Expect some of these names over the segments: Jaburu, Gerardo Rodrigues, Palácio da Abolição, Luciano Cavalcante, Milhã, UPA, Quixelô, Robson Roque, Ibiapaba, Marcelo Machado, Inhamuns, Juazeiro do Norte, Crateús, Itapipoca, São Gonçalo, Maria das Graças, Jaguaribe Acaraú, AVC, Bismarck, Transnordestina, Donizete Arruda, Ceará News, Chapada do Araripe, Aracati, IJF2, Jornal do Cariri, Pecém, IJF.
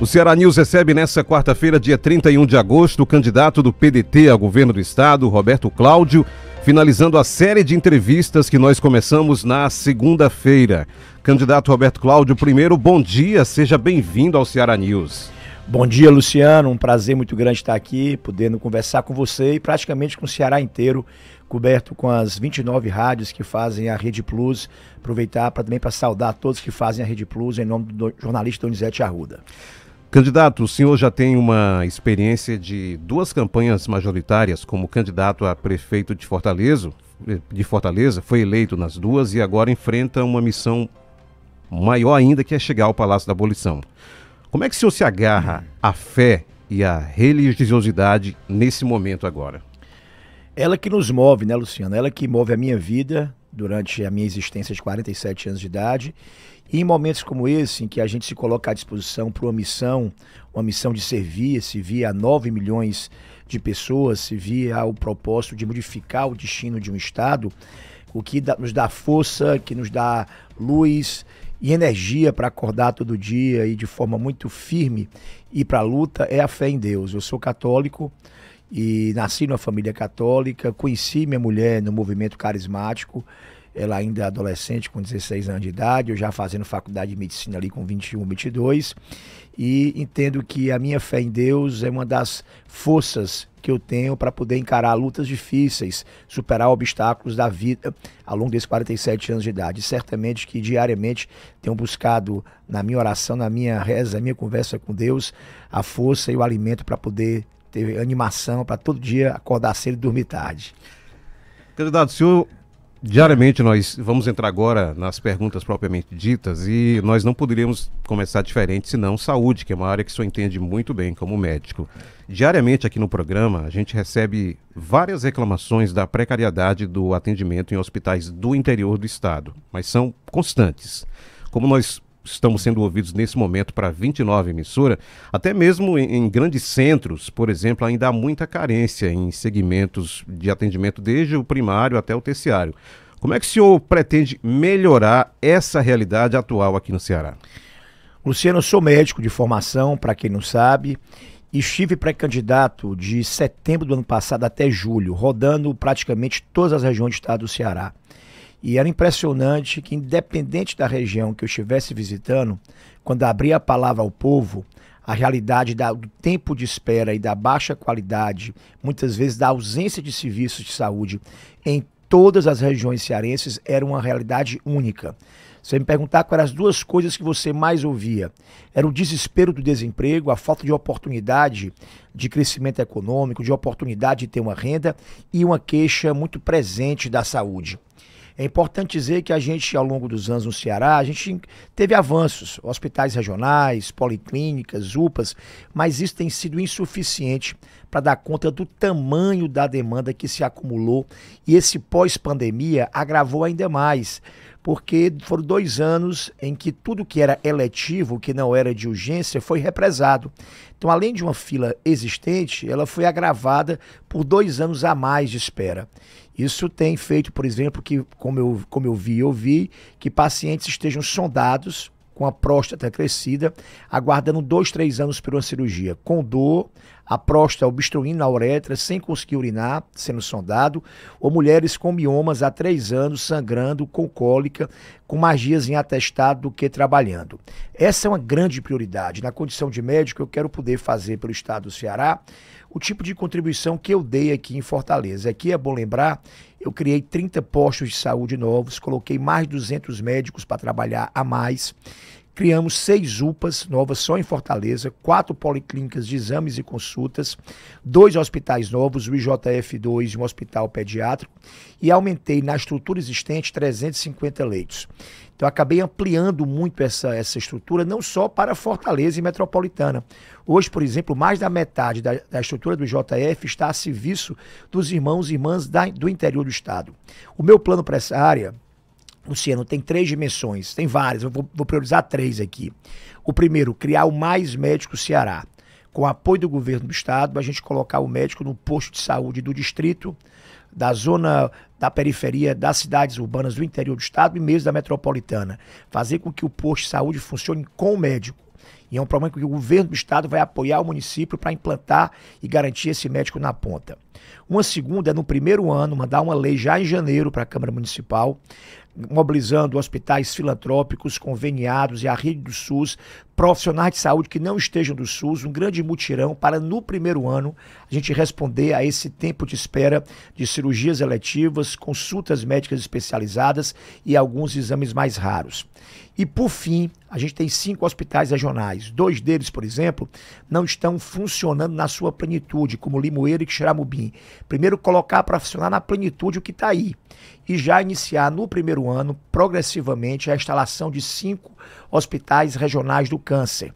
O Ceará News recebe nesta quarta-feira, dia 31 de agosto, o candidato do PDT ao governo do estado, Roberto Cláudio, finalizando a série de entrevistas que nós começamos na segunda-feira. Candidato Roberto Cláudio, primeiro, bom dia, seja bem-vindo ao Ceará News. Bom dia, Luciano, um prazer muito grande estar aqui, podendo conversar com você e praticamente com o Ceará inteiro, coberto com as 29 rádios que fazem a Rede Plus. Aproveitar também para saudar todos que fazem a Rede Plus, em nome do jornalista Donizete Arruda. Candidato, o senhor já tem uma experiência de duas campanhas majoritárias como candidato a prefeito de Fortaleza, foi eleito nas duas e agora enfrenta uma missão maior ainda, que é chegar ao Palácio da Abolição. Como é que o senhor se agarra à fé e à religiosidade nesse momento agora? Ela que nos move, né, Luciano? Ela que move a minha vida durante a minha existência de 47 anos de idade. E em momentos como esse, em que a gente se coloca à disposição para uma missão de servir, servir a 9 milhões de pessoas, servir ao propósito de modificar o destino de um estado, o que nos dá força, que nos dá luz e energia para acordar todo dia e de forma muito firme ir para a luta, é a fé em Deus. Eu sou católico e nasci numa família católica, conheci minha mulher no movimento carismático, ela ainda adolescente, com 16 anos de idade, eu já fazendo faculdade de medicina ali com 21, 22, e entendo que a minha fé em Deus é uma das forças que eu tenho para poder encarar lutas difíceis, superar obstáculos da vida ao longo desses 47 anos de idade. E certamente que diariamente tenho buscado na minha oração, na minha reza, na minha conversa com Deus, a força e o alimento para poder ter animação, para todo dia acordar cedo e dormir tarde. Candidato, o senhor... Diariamente nós vamos entrar agora nas perguntas propriamente ditas e nós não poderíamos começar diferente senão saúde, que é uma área que o senhor entende muito bem como médico. Diariamente aqui no programa a gente recebe várias reclamações da precariedade do atendimento em hospitais do interior do estado, mas são constantes. Como nós estamos sendo ouvidos nesse momento para 29 emissoras, até mesmo em grandes centros, por exemplo, ainda há muita carência em segmentos de atendimento, desde o primário até o terciário. Como é que o senhor pretende melhorar essa realidade atual aqui no Ceará? Luciano, eu sou médico de formação, para quem não sabe, e estive pré-candidato de setembro do ano passado até julho, rodando praticamente todas as regiões do estado do Ceará. E era impressionante que, independente da região que eu estivesse visitando, quando abria a palavra ao povo, a realidade do tempo de espera e da baixa qualidade, muitas vezes da ausência de serviços de saúde em todas as regiões cearenses, era uma realidade única. Você me perguntar quais eram as duas coisas que você mais ouvia. Era o desespero do desemprego, a falta de oportunidade de crescimento econômico, de oportunidade de ter uma renda e uma queixa muito presente da saúde. É importante dizer que a gente, ao longo dos anos no Ceará, a gente teve avanços, hospitais regionais, policlínicas, UPAs, mas isso tem sido insuficiente para dar conta do tamanho da demanda que se acumulou e esse pós-pandemia agravou ainda mais, porque foram 2 anos em que tudo que era eletivo, que não era de urgência, foi represado. Então, além de uma fila existente, ela foi agravada por 2 anos a mais de espera. Isso tem feito, por exemplo, que, como eu vi, que pacientes estejam sondados com a próstata crescida, aguardando 2, 3 anos por uma cirurgia, com dor, a próstata obstruindo a uretra, sem conseguir urinar, sendo sondado, ou mulheres com miomas há 3 anos, sangrando, com cólica, com mais dias em atestado do que trabalhando. Essa é uma grande prioridade. Na condição de médico, eu quero poder fazer pelo estado do Ceará o tipo de contribuição que eu dei aqui em Fortaleza. Aqui é bom lembrar, eu criei 30 postos de saúde novos, coloquei mais de 200 médicos para trabalhar a mais, criamos 6 UPAs novas só em Fortaleza, 4 policlínicas de exames e consultas, 2 hospitais novos, o IJF2 e um hospital pediátrico, e aumentei na estrutura existente 350 leitos. Então, acabei ampliando muito essa estrutura, não só para Fortaleza e Metropolitana. Hoje, por exemplo, mais da metade da estrutura do IJF está a serviço dos irmãos e irmãs do interior do estado. O meu plano para essa área, Luciano, tem 3 dimensões, tem várias, eu vou priorizar 3 aqui. O primeiro, criar o Mais Médico Ceará. Com o apoio do governo do estado, a gente colocar o médico no posto de saúde do distrito, da zona da periferia, das cidades urbanas do interior do estado e mesmo da metropolitana. Fazer com que o posto de saúde funcione com o médico. E é um problema que o governo do estado vai apoiar o município para implantar e garantir esse médico na ponta. Uma segunda é, no primeiro ano, mandar uma lei já em janeiro para a Câmara Municipal, mobilizando hospitais filantrópicos, conveniados e a rede do SUS, profissionais de saúde que não estejam do SUS, um grande mutirão para, no primeiro ano, a gente responder a esse tempo de espera de cirurgias eletivas, consultas médicas especializadas e alguns exames mais raros. E, por fim, a gente tem 5 hospitais regionais. 2 deles, por exemplo, não estão funcionando na sua plenitude, como Limoeiro e Quixeramobim. Primeiro, colocar para funcionar na plenitude o que está aí. E já iniciar, no primeiro ano, progressivamente, a instalação de 5 hospitais regionais do câncer.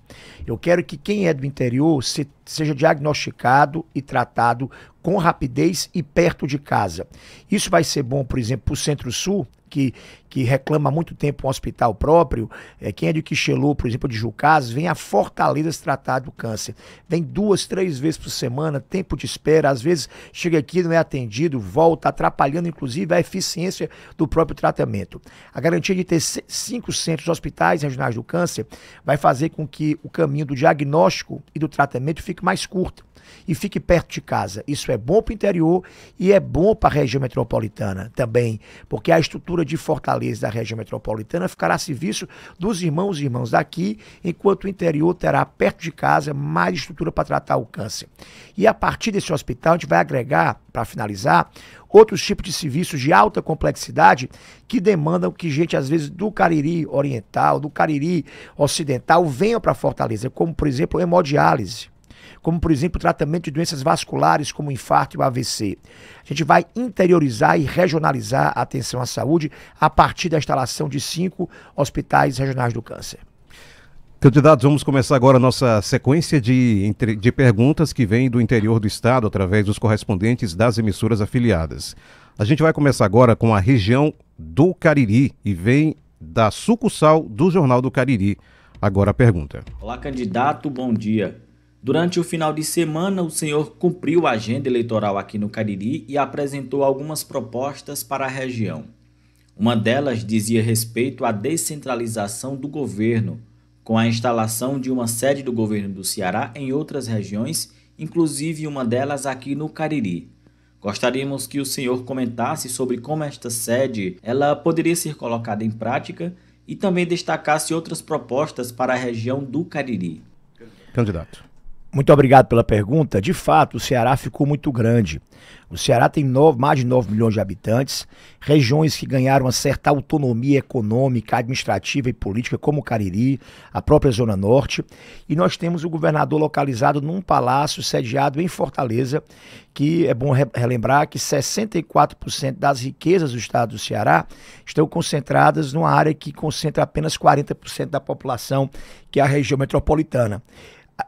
Eu quero que quem é do interior seja diagnosticado e tratado com rapidez e perto de casa. Isso vai ser bom, por exemplo, para o Centro-Sul, que reclama há muito tempo um hospital próprio. Quem é de Quixelô, por exemplo, de Jucás, vem a Fortaleza se tratar do câncer. Vem 2, 3 vezes por semana, tempo de espera, às vezes chega aqui, não é atendido, volta, atrapalhando inclusive a eficiência do próprio tratamento. A garantia de ter 5 centros hospitais regionais do câncer vai fazer com que o caminho do diagnóstico e do tratamento fique mais curto e fique perto de casa. Isso é bom para o interior e é bom para a região metropolitana também, porque a estrutura de Fortaleza da região metropolitana ficará a serviço dos irmãos e irmãs daqui, enquanto o interior terá perto de casa mais estrutura para tratar o câncer. E a partir desse hospital a gente vai agregar, para finalizar, outros tipos de serviços de alta complexidade que demandam que gente, às vezes, do Cariri oriental, do Cariri ocidental, venha para Fortaleza, como, por exemplo, hemodiálise, como, por exemplo, o tratamento de doenças vasculares, como infarto e o AVC. A gente vai interiorizar e regionalizar a atenção à saúde a partir da instalação de 5 hospitais regionais do câncer. Candidatos, vamos começar agora a nossa sequência de perguntas que vem do interior do estado, através dos correspondentes das emissoras afiliadas. A gente vai começar agora com a região do Cariri e vem da sucursal do Jornal do Cariri. Agora a pergunta. Olá, candidato, bom dia. Durante o final de semana, o senhor cumpriu a agenda eleitoral aqui no Cariri e apresentou algumas propostas para a região. Uma delas dizia respeito à descentralização do governo, com a instalação de uma sede do governo do Ceará em outras regiões, inclusive uma delas aqui no Cariri. Gostaríamos que o senhor comentasse sobre como esta sede ela poderia ser colocada em prática e também destacasse outras propostas para a região do Cariri. Candidato. Muito obrigado pela pergunta. De fato, o Ceará ficou muito grande. O Ceará tem mais de 9 milhões de habitantes, regiões que ganharam uma certa autonomia econômica, administrativa e política, como o Cariri, a própria Zona Norte. E nós temos o governador localizado num palácio sediado em Fortaleza, que é bom relembrar que 64% das riquezas do estado do Ceará estão concentradas numa área que concentra apenas 40% da população, que é a região metropolitana.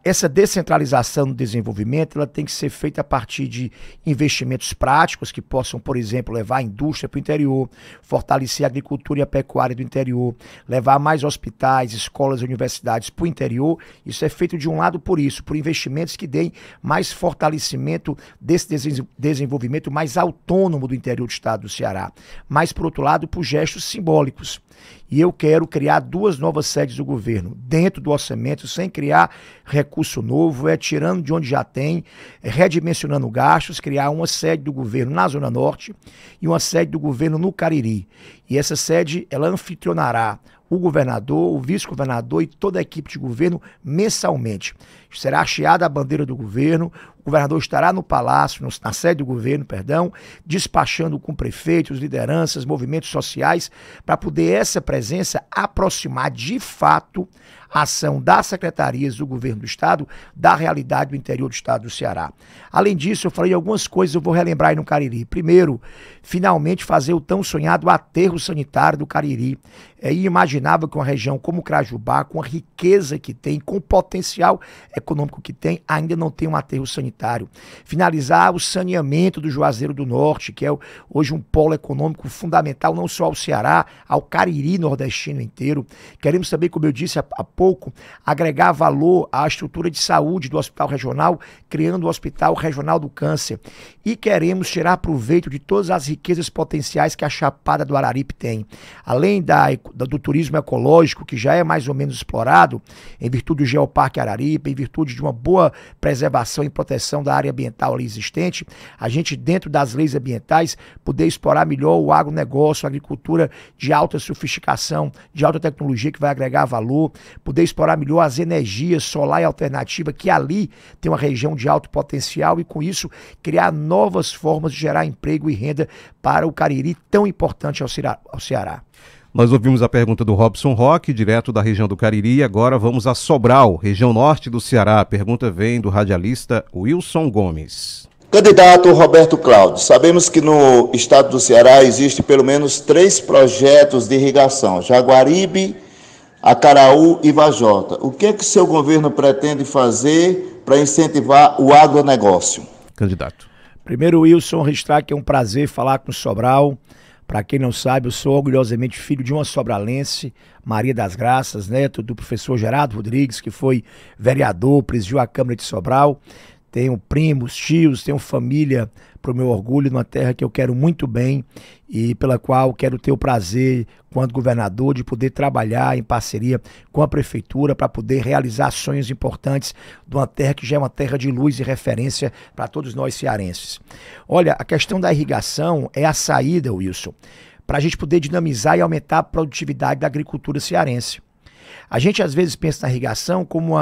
Essa descentralização do desenvolvimento ela tem que ser feita a partir de investimentos práticos que possam, por exemplo, levar a indústria para o interior, fortalecer a agricultura e a pecuária do interior, levar mais hospitais, escolas e universidades para o interior. Isso é feito de um lado por isso, por investimentos que deem mais fortalecimento desse desenvolvimento mais autônomo do interior do estado do Ceará. Mas, por outro lado, por gestos simbólicos. E eu quero criar 2 novas sedes do governo, dentro do orçamento, sem criar recurso novo, tirando de onde já tem, redimensionando gastos, criar uma sede do governo na Zona Norte e uma sede do governo no Cariri. E essa sede, ela anfitrionará o governador, o vice-governador e toda a equipe de governo mensalmente. Será hasteada a bandeira do governo, o governador estará no palácio, na sede do governo, perdão, despachando com prefeitos, lideranças, movimentos sociais, para poder essa presença aproximar de fato a ação das secretarias do governo do estado da realidade do interior do estado do Ceará. Além disso, eu falei algumas coisas, eu vou relembrar aí no Cariri. Primeiro, finalmente fazer o tão sonhado aterro sanitário do Cariri. E imaginava que uma região como Crajubá, com a riqueza que tem, com o potencial econômico que tem, ainda não tem um aterro sanitário. Finalizar o saneamento do Juazeiro do Norte, que é hoje um polo econômico fundamental, não só ao Ceará, ao Cariri nordestino inteiro. Queremos também, como eu disse há pouco, agregar valor à estrutura de saúde do hospital regional, criando o Hospital Regional do Câncer. E queremos tirar proveito de todas as riquezas potenciais que a Chapada do Araripe tem. Além da economia, do turismo ecológico, que já é mais ou menos explorado, em virtude do Geoparque Araripe, em virtude de uma boa preservação e proteção da área ambiental ali existente, a gente, dentro das leis ambientais, poder explorar melhor o agronegócio, a agricultura de alta sofisticação, de alta tecnologia que vai agregar valor, poder explorar melhor as energias solar e alternativa, que ali tem uma região de alto potencial, e com isso criar novas formas de gerar emprego e renda para o Cariri, tão importante ao Ceará. Nós ouvimos a pergunta do Robson Roque, direto da região do Cariri. Agora vamos a Sobral, região norte do Ceará. A pergunta vem do radialista Wilson Gomes. Candidato Roberto Cláudio, sabemos que no estado do Ceará existe pelo menos 3 projetos de irrigação, Jaguaribe, Acaraú e Vajota. O que é que seu governo pretende fazer para incentivar o agronegócio? Candidato. Primeiro, Wilson, registrar que é um prazer falar com Sobral. Para quem não sabe, eu sou orgulhosamente filho de uma sobralense, Maria das Graças, neto do professor Gerardo Rodrigues, que foi vereador, presidiu a Câmara de Sobral. Tenho primos, tios, tenho família, para o meu orgulho, numa terra que eu quero muito bem e pela qual quero ter o prazer, quando governador, de poder trabalhar em parceria com a prefeitura para poder realizar sonhos importantes de uma terra que já é uma terra de luz e referência para todos nós cearenses. Olha, a questão da irrigação é a saída, Wilson, para a gente poder dinamizar e aumentar a produtividade da agricultura cearense. A gente às vezes pensa na irrigação como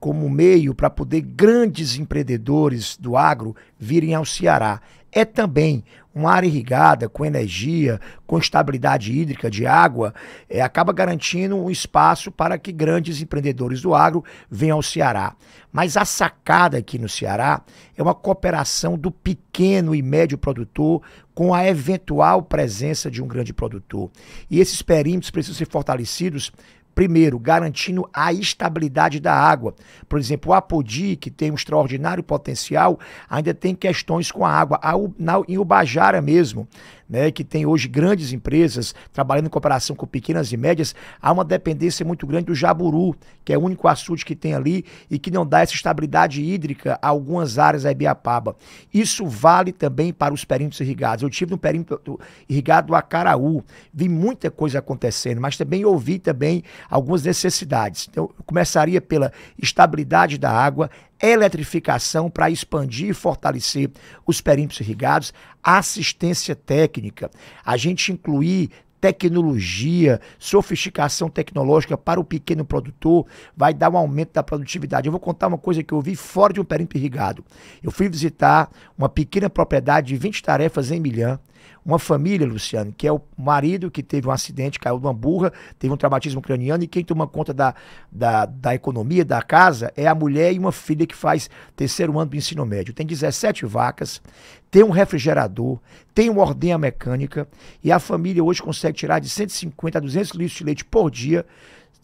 um meio para poder grandes empreendedores do agro virem ao Ceará. É também uma área irrigada, com energia, com estabilidade hídrica de água, acaba garantindo um espaço para que grandes empreendedores do agro venham ao Ceará. Mas a sacada aqui no Ceará é uma cooperação do pequeno e médio produtor com a eventual presença de um grande produtor. E esses perímetros precisam ser fortalecidos. Primeiro, garantindo a estabilidade da água. Por exemplo, o Apodi, que tem um extraordinário potencial, ainda tem questões com a água. Em Ubajara mesmo, né, que tem hoje grandes empresas trabalhando em cooperação com pequenas e médias, há uma dependência muito grande do Jaburu, que é o único açude que tem ali e que não dá essa estabilidade hídrica a algumas áreas da Ibiapaba. Isso vale também para os perímetros irrigados. Eu tive um perímetro irrigado do Acaraú, vi muita coisa acontecendo, mas também ouvi também algumas necessidades. Então, eu começaria pela estabilidade da água, eletrificação para expandir e fortalecer os perímetros irrigados, assistência técnica, a gente incluir tecnologia, sofisticação tecnológica para o pequeno produtor, vai dar um aumento da produtividade. Eu vou contar uma coisa que eu vi fora de um perímetro irrigado. Eu fui visitar uma pequena propriedade de 20 tarefas em Milhã, uma família, Luciano, que é o marido que teve um acidente, caiu de uma burra, teve um traumatismo craniano, e quem toma conta da economia da casa é a mulher e uma filha que faz terceiro ano do ensino médio. Tem 17 vacas, tem um refrigerador, tem uma ordenha mecânica, e a família hoje consegue tirar de 150 a 200 litros de leite por dia,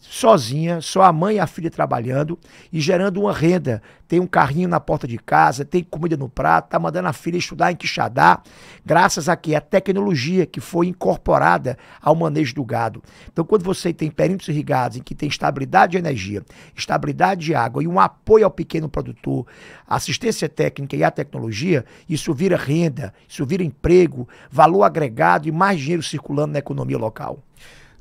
sozinha, só a mãe e a filha trabalhando e gerando uma renda. Tem um carrinho na porta de casa, tem comida no prato, tá mandando a filha estudar em Quixadá, graças a quê? A tecnologia que foi incorporada ao manejo do gado. Então, quando você tem perímetros irrigados em que tem estabilidade de energia, estabilidade de água e um apoio ao pequeno produtor, assistência técnica e a tecnologia, isso vira renda, isso vira emprego, valor agregado e mais dinheiro circulando na economia local.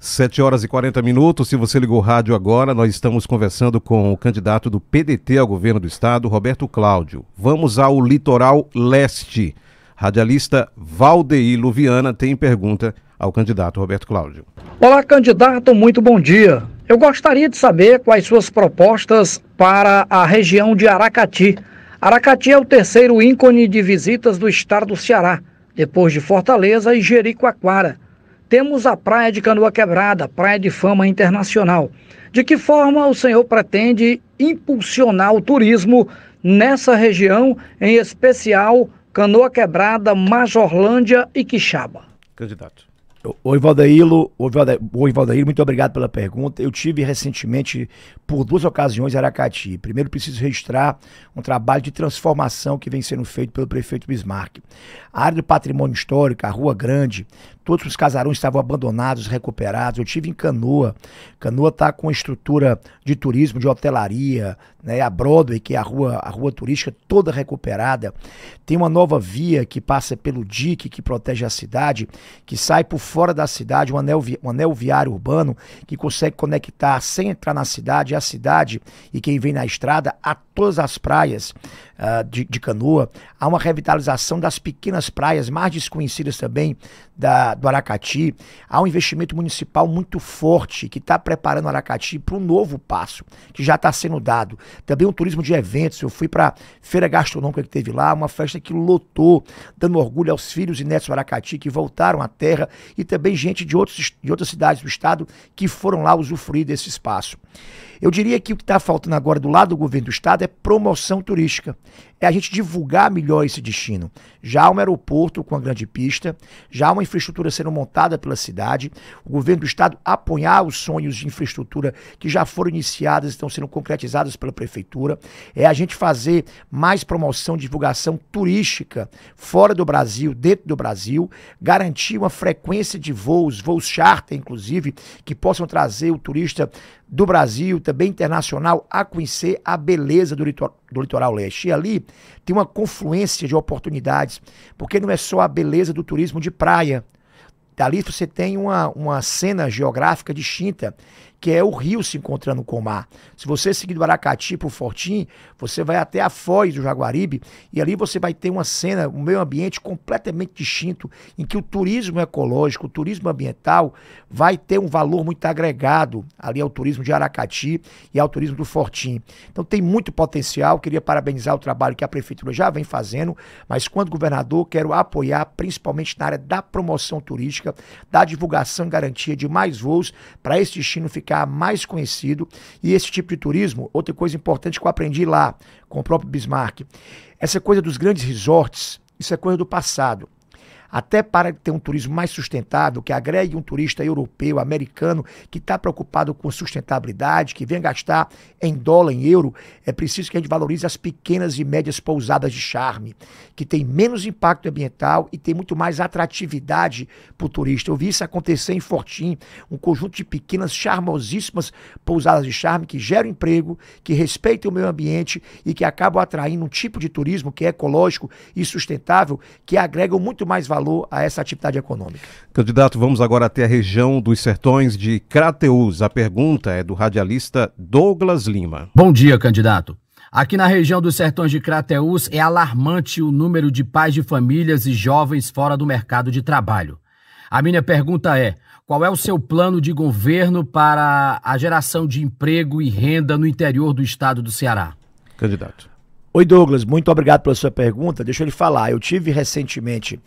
7h40, se você ligou o rádio agora, nós estamos conversando com o candidato do PDT ao governo do estado, Roberto Cláudio. Vamos ao litoral leste. Radialista Valdeir Luviana tem pergunta ao candidato Roberto Cláudio. Olá, candidato, muito bom dia. Eu gostaria de saber quais suas propostas para a região de Aracati. Aracati é o 3º ícone de visitas do estado do Ceará, depois de Fortaleza e Jericoaquara. Temos a Praia de Canoa Quebrada, praia de fama internacional. De que forma o senhor pretende impulsionar o turismo nessa região, em especial Canoa Quebrada, Majorlândia e Quixaba? Candidato. Oi, Valdeilo. Oi, Valdeilo, muito obrigado pela pergunta. Eu tive recentemente, por 2 ocasiões, em Aracati. Primeiro, preciso registrar um trabalho de transformação que vem sendo feito pelo prefeito Bismarck. A área do patrimônio histórico, a Rua Grande, Todos os casarões estavam abandonados, recuperados. Eu tive em Canoa. Canoa está com a estrutura de turismo, de hotelaria, né? A Broadway, que é a rua turística, toda recuperada. Tem uma nova via que passa pelo dique, que protege a cidade, que sai por fora da cidade, um anel viário urbano que consegue conectar, sem entrar na cidade, a cidade e quem vem na estrada, a todas as praias de Canoa. Há uma revitalização das pequenas praias, mais desconhecidas também, do Aracati. Há um investimento municipal muito forte que está preparando o Aracati para um novo passo, que já está sendo dado. Também um turismo de eventos. Eu fui para a feira gastronômica que teve lá, uma festa que lotou, dando orgulho aos filhos e netos do Aracati que voltaram à terra, e também gente de outras cidades do estado que foram lá usufruir desse espaço. Eu diria que o que está faltando agora do lado do governo do estado é promoção turística. É a gente divulgar melhor esse destino. Já há um aeroporto com a grande pista, já há uma infraestrutura sendo montada pela cidade, o governo do estado apoiar os sonhos de infraestrutura que já foram iniciadas e estão sendo concretizadas pela prefeitura. É a gente fazer mais promoção, divulgação turística fora do Brasil, dentro do Brasil, garantir uma frequência de voos charter, inclusive, que possam trazer o turista do Brasil, também internacional, a conhecer a beleza do litoral leste. E ali tem uma confluência de oportunidades, porque não é só a beleza do turismo de praia. Dali você tem uma cena geográfica distinta, que é o rio se encontrando com o mar. Se você seguir do Aracati para o Fortim, você vai até a foz do Jaguaribe, e ali você vai ter uma cena, um meio ambiente completamente distinto, em que o turismo ecológico, o turismo ambiental, vai ter um valor muito agregado ali ao turismo de Aracati e ao turismo do Fortim. Então tem muito potencial. Queria parabenizar o trabalho que a prefeitura já vem fazendo, mas quando governador quero apoiar, principalmente na área da promoção turística, da divulgação e garantia de mais voos para esse destino ficar mais conhecido. E esse tipo de turismo, outra coisa importante que eu aprendi lá com o próprio Bismarck, essa coisa dos grandes resorts, isso é coisa do passado. Até para ter um turismo mais sustentável, que agregue um turista europeu, americano, que está preocupado com sustentabilidade, que vem gastar em dólar, em euro, é preciso que a gente valorize as pequenas e médias pousadas de charme, que tem menos impacto ambiental e tem muito mais atratividade para o turista. Eu vi isso acontecer em Fortim, um conjunto de pequenas, charmosíssimas pousadas de charme que geram emprego, que respeitam o meio ambiente e que acabam atraindo um tipo de turismo que é ecológico e sustentável, que agregam muito mais valor a essa atividade econômica. Candidato, vamos agora até a região dos sertões de Crateús. A pergunta é do radialista Douglas Lima. Bom dia, candidato. Aqui na região dos sertões de Crateús é alarmante o número de pais de famílias e jovens fora do mercado de trabalho. A minha pergunta é: qual é o seu plano de governo para a geração de emprego e renda no interior do estado do Ceará? Candidato. Oi, Douglas, muito obrigado pela sua pergunta. Deixa eu lhe falar, eu tive recentemente,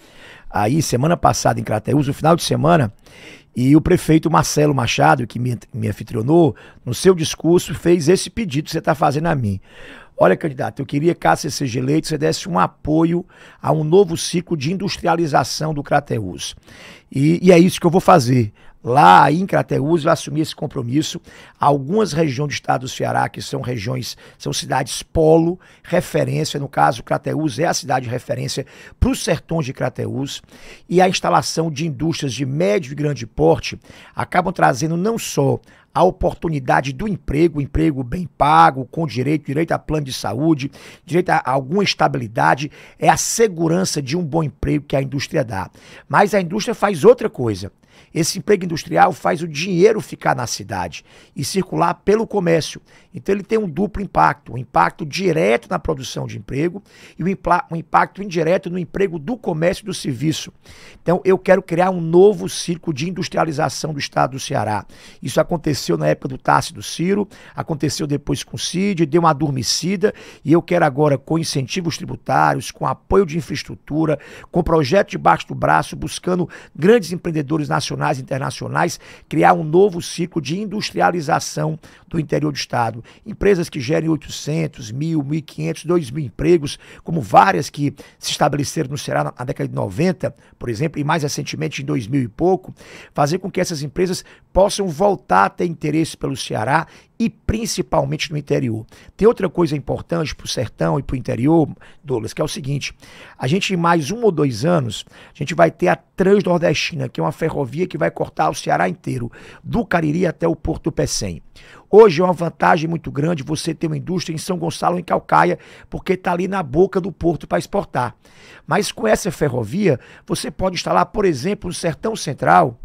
aí semana passada em Crateús, no final de semana, e o prefeito Marcelo Machado, que me anfitrionou, no seu discurso fez esse pedido que você está fazendo a mim. Olha, candidato, eu queria, caso você seja eleito, você desse um apoio a um novo ciclo de industrialização do Crateús. E é isso que eu vou fazer. Lá em Crateús, eu assumi esse compromisso. Algumas regiões do estado do Ceará, que são regiões, são cidades polo, referência, no caso Crateús é a cidade de referência para os sertões de Crateús, e a instalação de indústrias de médio e grande porte acabam trazendo não só a oportunidade do emprego bem pago, com direito a plano de saúde, direito a alguma estabilidade, é a segurança de um bom emprego que a indústria dá. Mas a indústria faz outra coisa. Esse emprego industrial faz o dinheiro ficar na cidade e circular pelo comércio. Então ele tem um duplo impacto, um impacto direto na produção de emprego e um impacto indireto no emprego do comércio e do serviço. Então eu quero criar um novo ciclo de industrialização do estado do Ceará. Isso aconteceu na época do Tarcísio do Ciro, aconteceu depois com o Cid, deu uma adormecida, e eu quero agora, com incentivos tributários, com apoio de infraestrutura, com projeto debaixo do braço, buscando grandes empreendedores nacionais e internacionais, criar um novo ciclo de industrialização do interior do estado. Empresas que gerem 800, 1.000, 1.500, 2.000 empregos, como várias que se estabeleceram no Ceará na década de 90, por exemplo, e mais recentemente em 2000 e pouco, fazer com que essas empresas possam voltar a ter interesse pelo Ceará e principalmente no interior. Tem outra coisa importante para o sertão e para o interior, Douglas, que é o seguinte: a gente, em mais 1 ou 2 anos, a gente vai ter a Transnordestina, que é uma ferrovia que vai cortar o Ceará inteiro, do Cariri até o Porto do Pecém. Hoje é uma vantagem muito grande você ter uma indústria em São Gonçalo, em Caucaia, porque está ali na boca do porto para exportar. Mas com essa ferrovia, você pode instalar, por exemplo, no Sertão Central,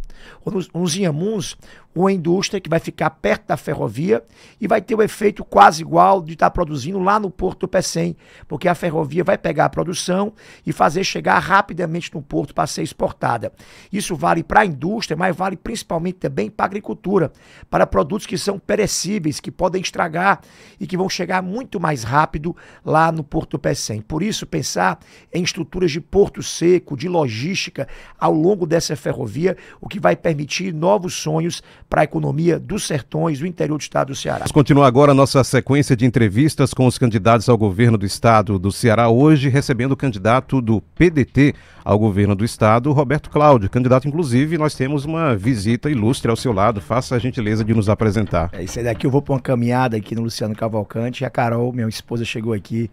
ou nos Inhamuns, uma indústria que vai ficar perto da ferrovia e vai ter o efeito quase igual de estar produzindo lá no Porto do Pecém, porque a ferrovia vai pegar a produção e fazer chegar rapidamente no porto para ser exportada. Isso vale para a indústria, mas vale principalmente também para a agricultura, para produtos que são perecíveis, que podem estragar e que vão chegar muito mais rápido lá no Porto do Pecém. Por isso, pensar em estruturas de porto seco, de logística ao longo dessa ferrovia, o que vai permitir novos sonhos para a economia dos sertões, do interior do estado do Ceará. Vamos continuar agora a nossa sequência de entrevistas com os candidatos ao governo do estado do Ceará, hoje recebendo o candidato do PDT ao governo do estado, Roberto Cláudio. Candidato, inclusive, nós temos uma visita ilustre ao seu lado. Faça a gentileza de nos apresentar. É isso aí, daqui eu vou para uma caminhada aqui no Luciano Cavalcante. A Carol, minha esposa, chegou aqui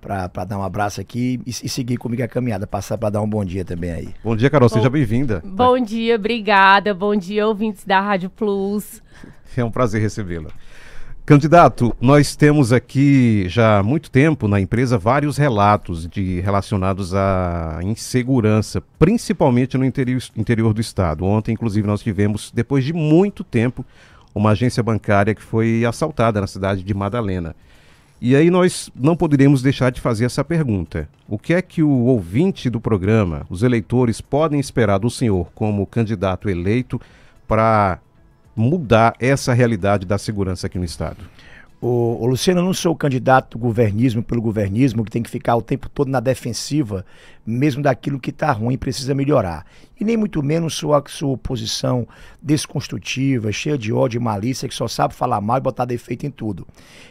para dar um abraço aqui e seguir comigo a caminhada, passar para dar um bom dia também aí. Bom dia, Carol, seja bem-vinda. Bom dia, obrigada, bom dia, ouvintes da Rádio Plus. É um prazer recebê-la. Candidato, nós temos aqui já há muito tempo na empresa vários relatos relacionados à insegurança, principalmente no interior do estado. Ontem, inclusive, nós tivemos, depois de muito tempo, uma agência bancária que foi assaltada na cidade de Madalena. E aí nós não poderíamos deixar de fazer essa pergunta. O que é que o ouvinte do programa, os eleitores, podem esperar do senhor como candidato eleito para mudar essa realidade da segurança aqui no estado? Ô, Luciano, eu não sou o candidato do governismo pelo governismo, que tem que ficar o tempo todo na defensiva, mesmo daquilo que está ruim, precisa melhorar. E nem muito menos sua oposição desconstrutiva, cheia de ódio e malícia, que só sabe falar mal e botar defeito em tudo.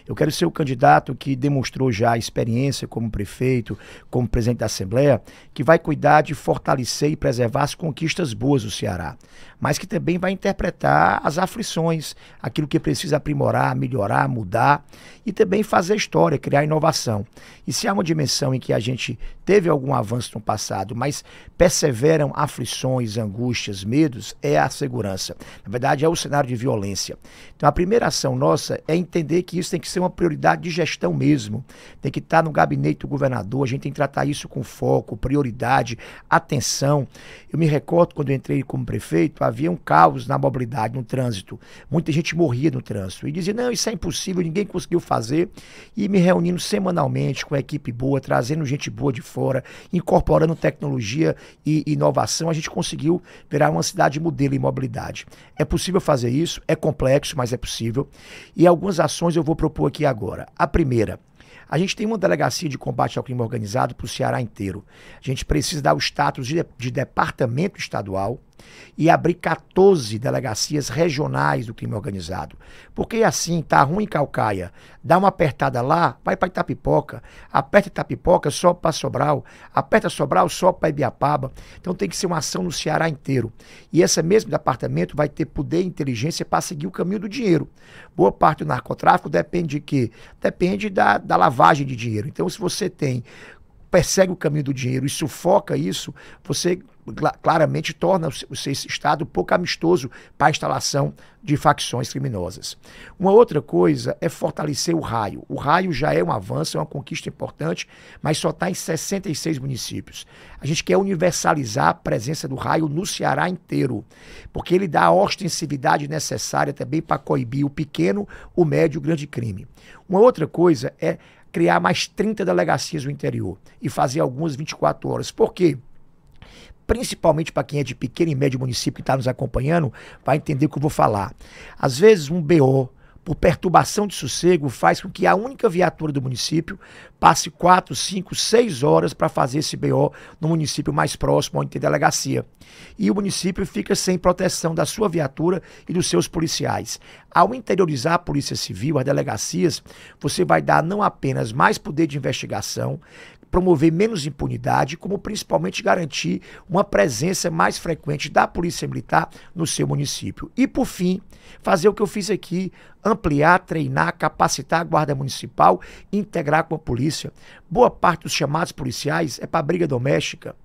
Eu quero ser o candidato que demonstrou já a experiência como prefeito, como presidente da Assembleia, que vai cuidar de fortalecer e preservar as conquistas boas do Ceará, mas que também vai interpretar as aflições, aquilo que precisa aprimorar, melhorar, mudar, e também fazer história, criar inovação. E se há uma dimensão em que a gente teve algum avanço no passado, mas perseveram aflições, angústias, medos, é a segurança. Na verdade, é o cenário de violência. Então, a primeira ação nossa é entender que isso tem que ser uma prioridade de gestão mesmo. Tem que estar no gabinete do governador, a gente tem que tratar isso com foco, prioridade, atenção. Eu me recordo, quando eu entrei como prefeito, havia um caos na mobilidade, no trânsito. Muita gente morria no trânsito e dizia, não, isso é impossível, ninguém conseguiu fazer, e me reunindo semanalmente com a equipe boa, trazendo gente boa de fora, incorporando tecnologia e inovação, a gente conseguiu virar uma cidade modelo em mobilidade. É possível fazer isso, é complexo, mas é possível, e algumas ações eu vou propor aqui agora. A primeira: a gente tem uma delegacia de combate ao crime organizado para o Ceará inteiro. A gente precisa dar o status de departamento estadual e abrir 14 delegacias regionais do crime organizado. Porque assim, tá ruim em Caucaia, dá uma apertada lá, vai para Itapipoca, aperta Itapipoca, sobe para Sobral, aperta Sobral, sobe para Ibiapaba. Então tem que ser uma ação no Ceará inteiro. E esse mesmo departamento vai ter poder e inteligência para seguir o caminho do dinheiro. Boa parte do narcotráfico depende de quê? Depende da lavagem de dinheiro. Então, se você persegue o caminho do dinheiro e sufoca isso, você claramente torna esse estado pouco amistoso para a instalação de facções criminosas. Uma outra coisa é fortalecer o Raio. O Raio já é um avanço, é uma conquista importante, mas só está em 66 municípios. A gente quer universalizar a presença do Raio no Ceará inteiro, porque ele dá a ostensividade necessária também para coibir o pequeno, o médio e o grande crime. Uma outra coisa é criar mais 30 delegacias no interior e fazer algumas 24 horas. Por quê? Principalmente para quem é de pequeno e médio município que está nos acompanhando, vai entender o que eu vou falar. Às vezes um BO por perturbação de sossego faz com que a única viatura do município passe 4, 5, 6 horas para fazer esse BO no município mais próximo, onde tem delegacia. E o município fica sem proteção da sua viatura e dos seus policiais. Ao interiorizar a Polícia Civil, as delegacias, você vai dar não apenas mais poder de investigação, promover menos impunidade, como principalmente garantir uma presença mais frequente da Polícia Militar no seu município. E, por fim, fazer o que eu fiz aqui, ampliar, treinar, capacitar a Guarda Municipal, integrar com a polícia. Boa parte dos chamados policiais é para briga doméstica,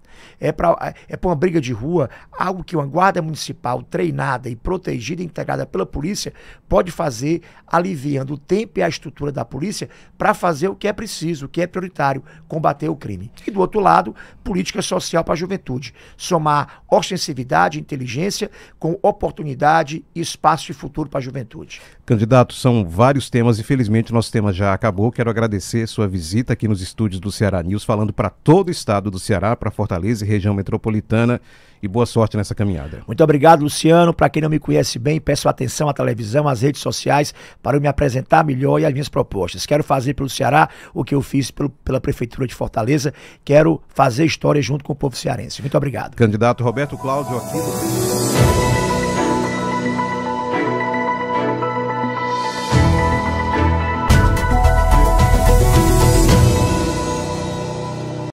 é para uma briga de rua, algo que uma Guarda Municipal treinada e protegida e integrada pela polícia pode fazer, aliviando o tempo e a estrutura da polícia para fazer o que é preciso, o que é prioritário, combater o crime. E do outro lado, política social para a juventude, somar ostensividade e inteligência com oportunidade e espaço de futuro para a juventude. Candidato, são vários temas, infelizmente nosso tema já acabou. Quero agradecer sua visita aqui nos estúdios do Ceará News, falando para todo o estado do Ceará, para Fortaleza e região metropolitana, e boa sorte nessa caminhada. Muito obrigado, Luciano. Para quem não me conhece bem, peço atenção à televisão, às redes sociais, para eu me apresentar melhor e as minhas propostas. Quero fazer pelo Ceará o que eu fiz pela Prefeitura de Fortaleza, quero fazer história junto com o povo cearense. Muito obrigado. Candidato Roberto Cláudio, aqui do